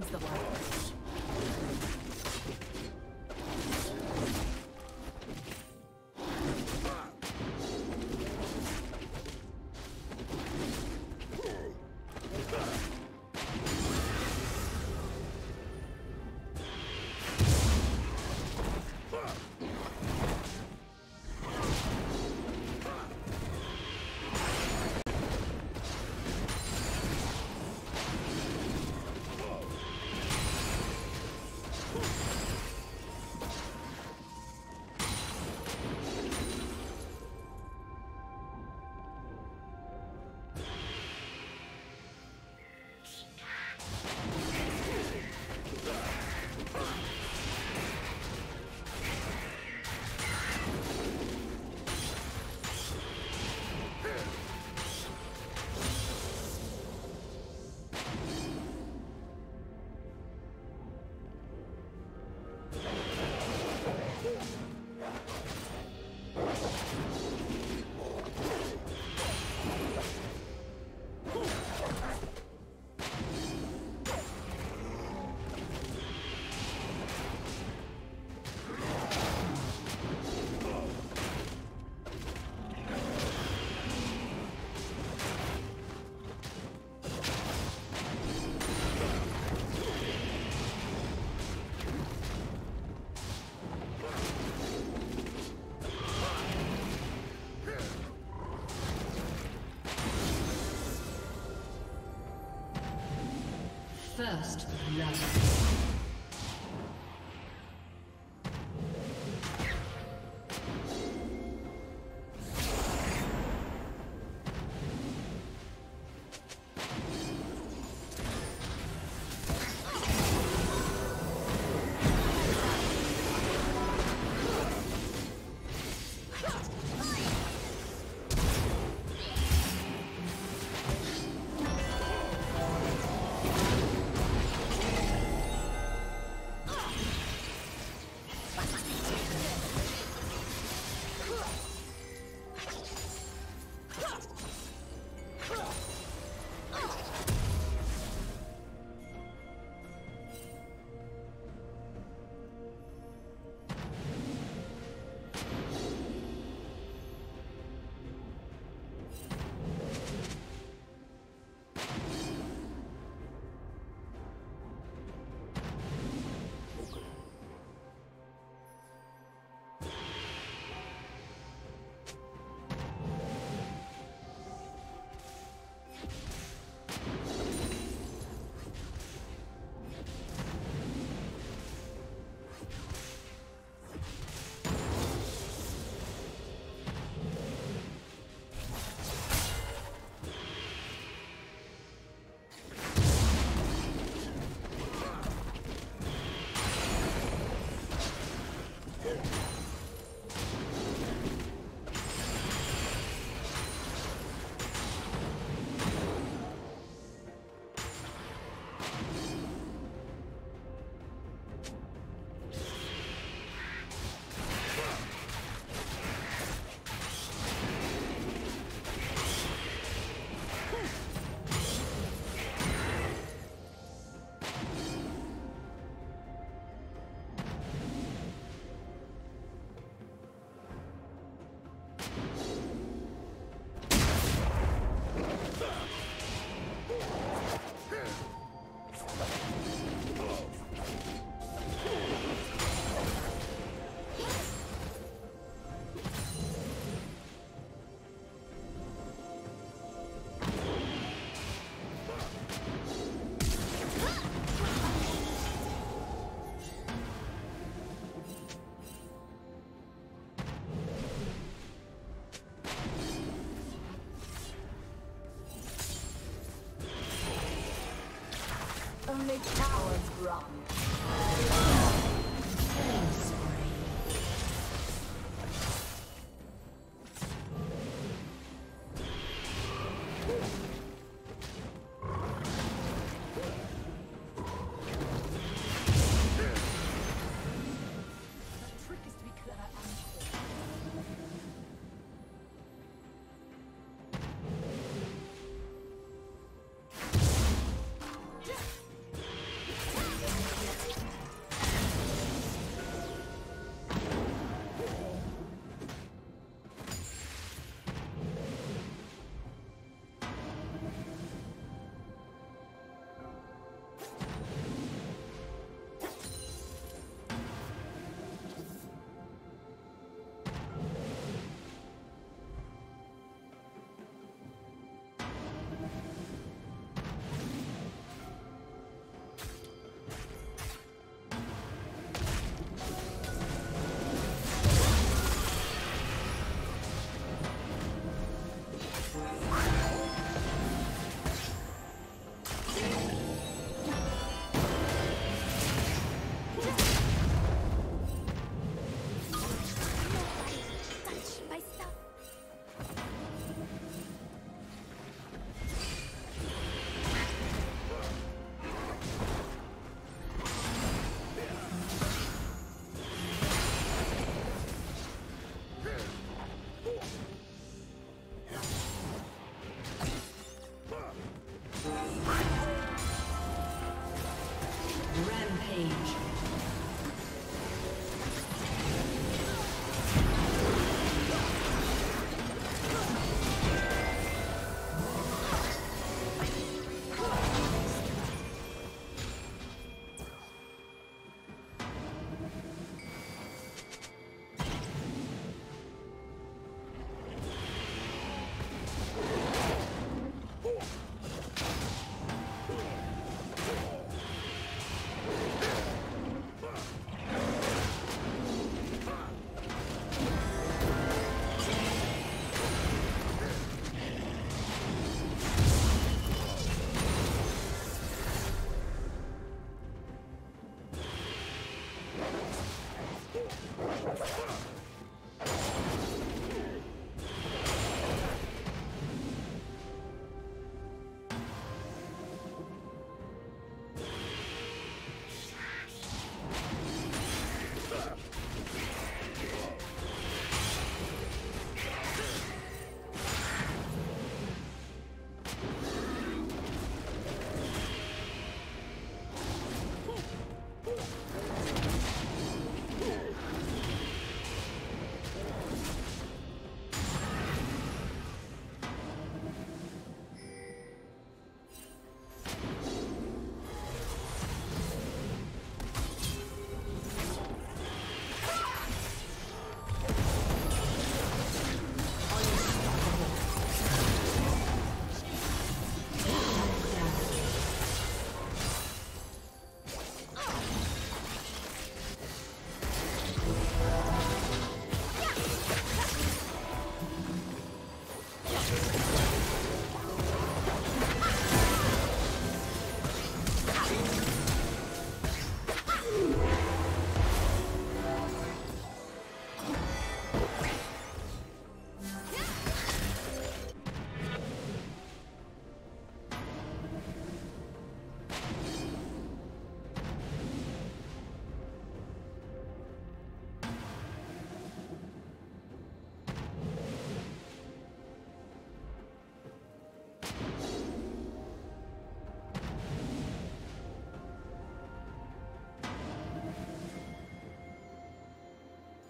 awakens the light. First love. Only towers run. Killing spree.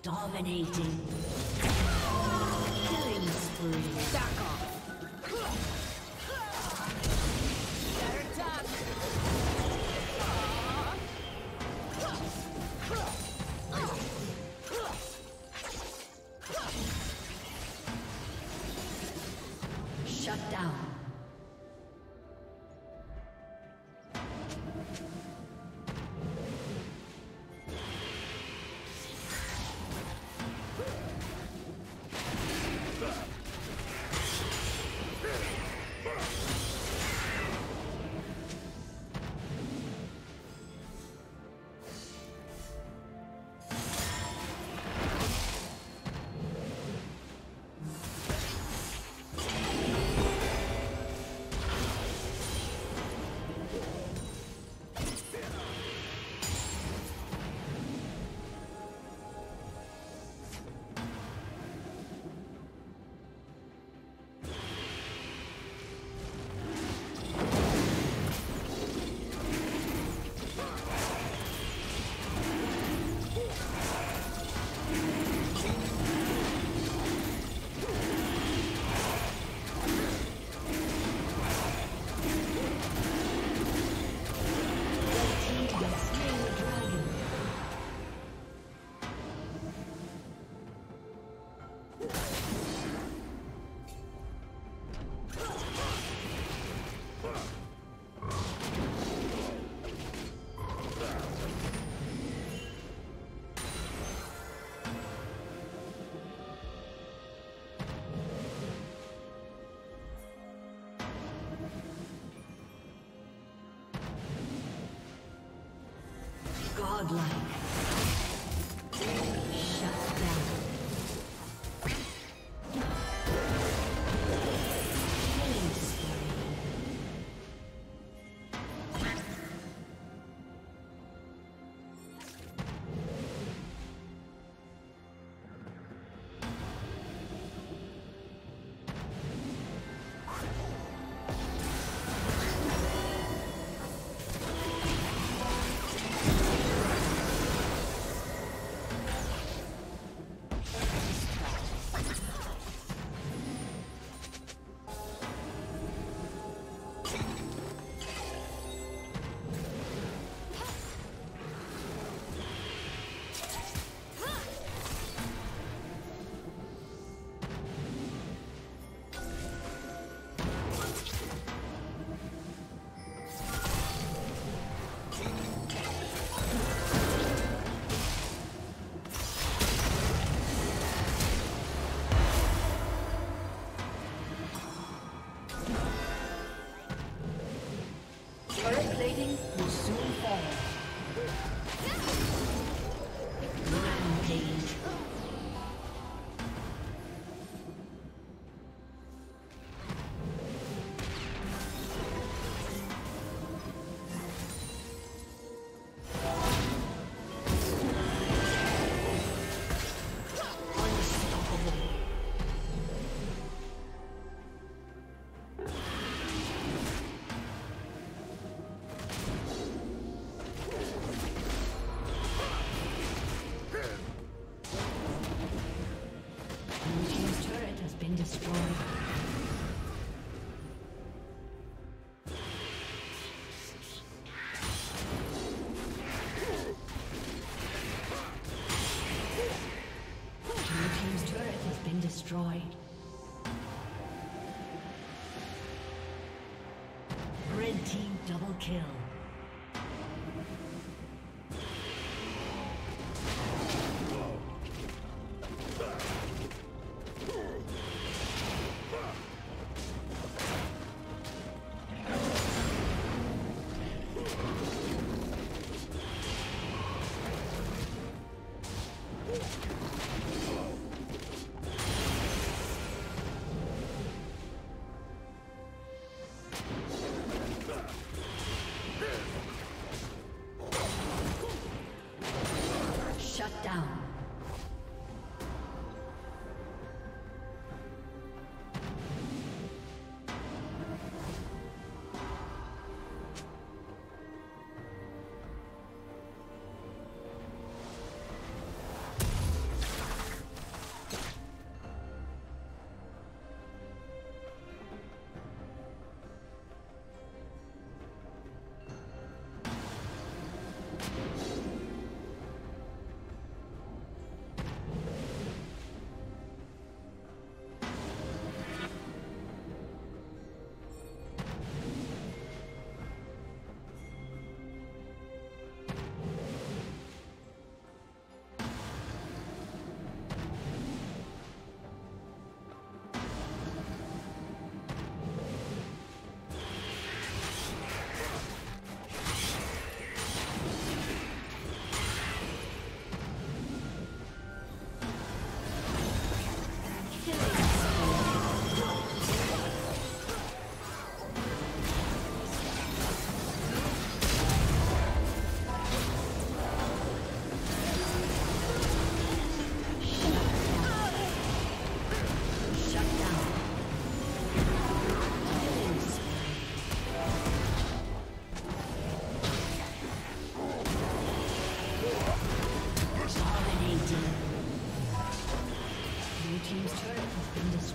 Dominating. Killing spree. Back off. Godlike.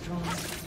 destroyed.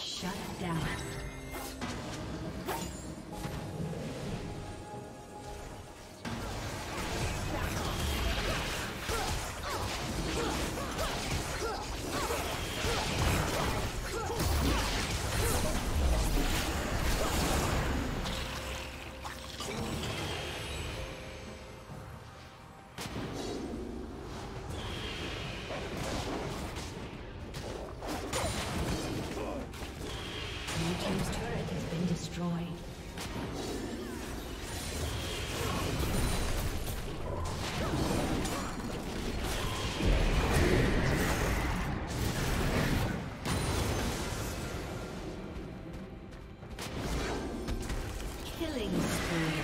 Shut down. Killing spree.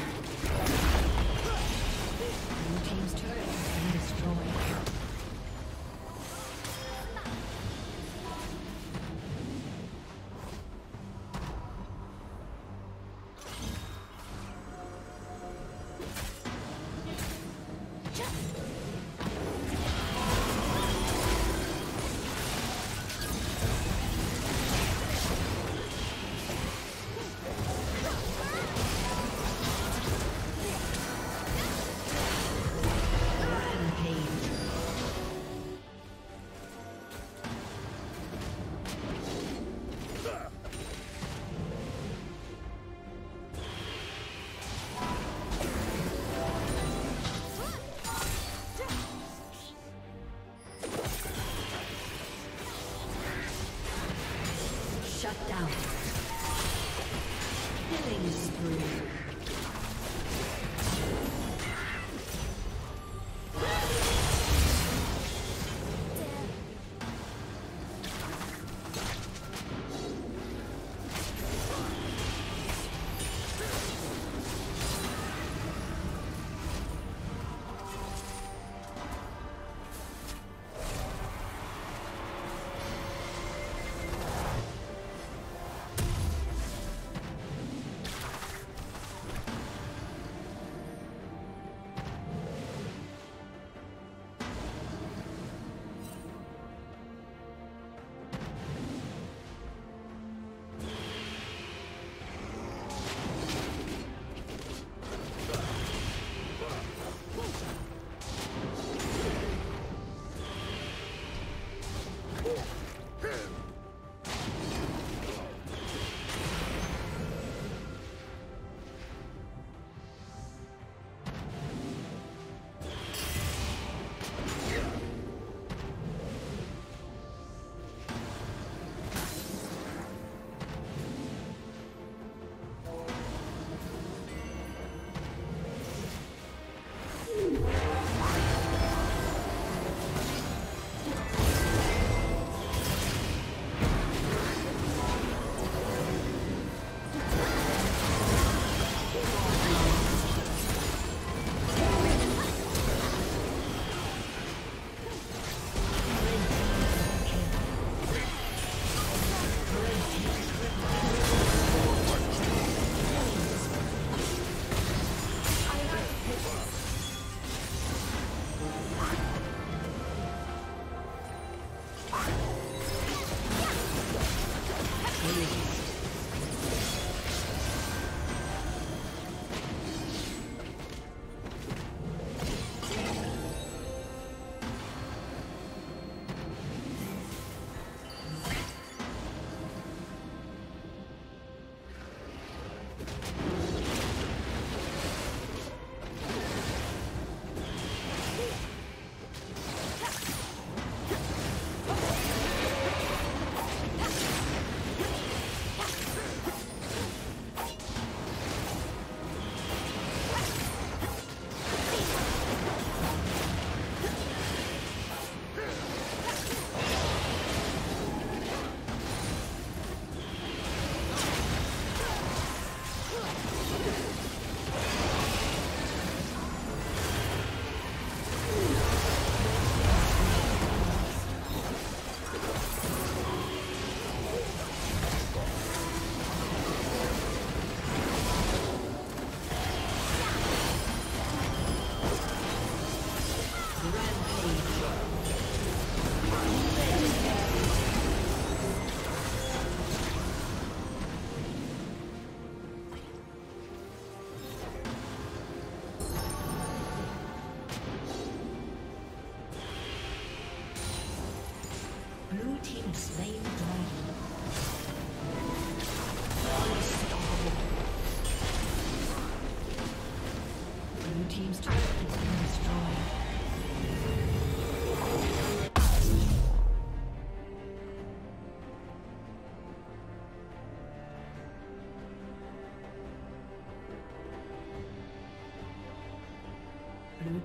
Blue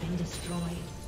been destroyed.